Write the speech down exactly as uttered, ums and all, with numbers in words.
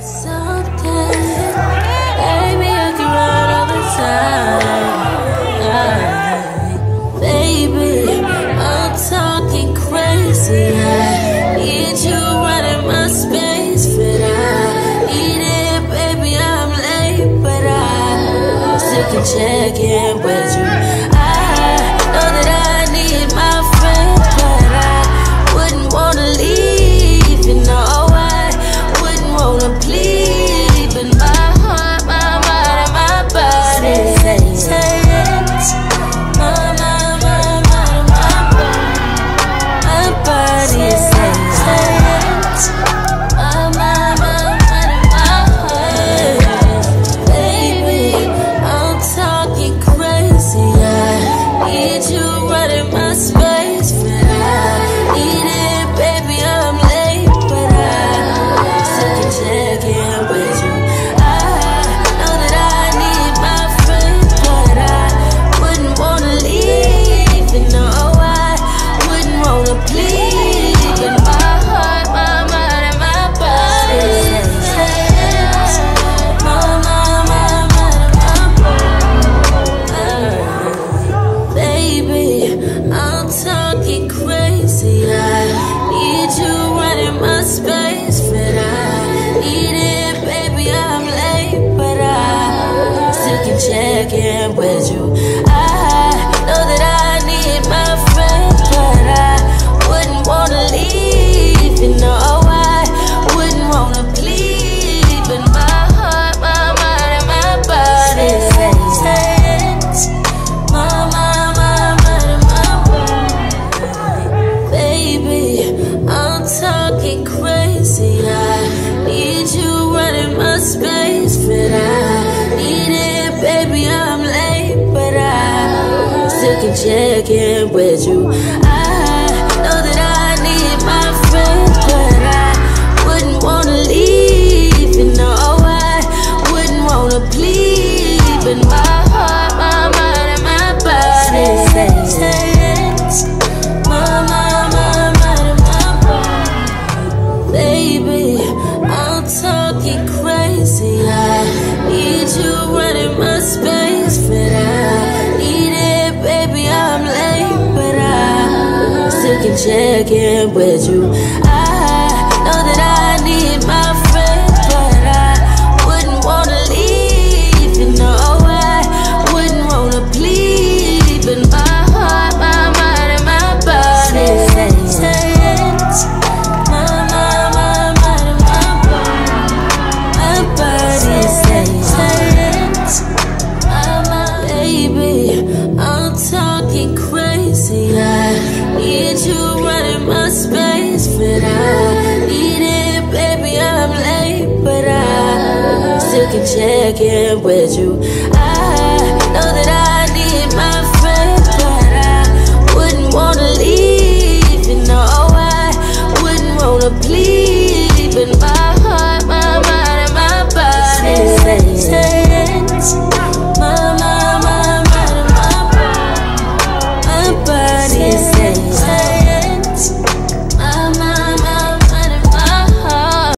Check in with you. I know that I need my friend, but I wouldn't wanna leave. You know I wouldn't wanna plead, but my heart, my mind, and my body say it. My mind, my mind, my body, my body say it. My mind, my mind, and my heart, baby. I need you right in my space, but I need it, baby. I'm late, but I still can check in with you. I know that I need my friend, but I wouldn't wanna leave. And no, I wouldn't wanna plead. But my heart, my mind, and my body says, my mind, my mind, and my body. I'm talking crazy. I need you right in my space, but I need it, baby. I'm late, but I still can check in with you. I know that I need my friend, but I wouldn't wanna leave. You know I wouldn't wanna bleed, but my heart, my mind, and my body says, my mind. Crazy, I need you right in my space, but I need it, baby. I'm late, but I still can check in with you. I know that I need my friend, but I wouldn't wanna leave. You know I wouldn't wanna plead, but my heart, my mind, and my body says, my mind. Baby, I'm talking crazy. I need you right in my space, but I need it, baby. I'm late, but I still can check in with you. I know that I need my friend, but I wouldn't wanna leave. You know I wouldn't wanna plead, but my heart, my mind, and my body say it. I need you right in my space, but I need it, baby. I'm late, but I still can check in with you. I know that I need my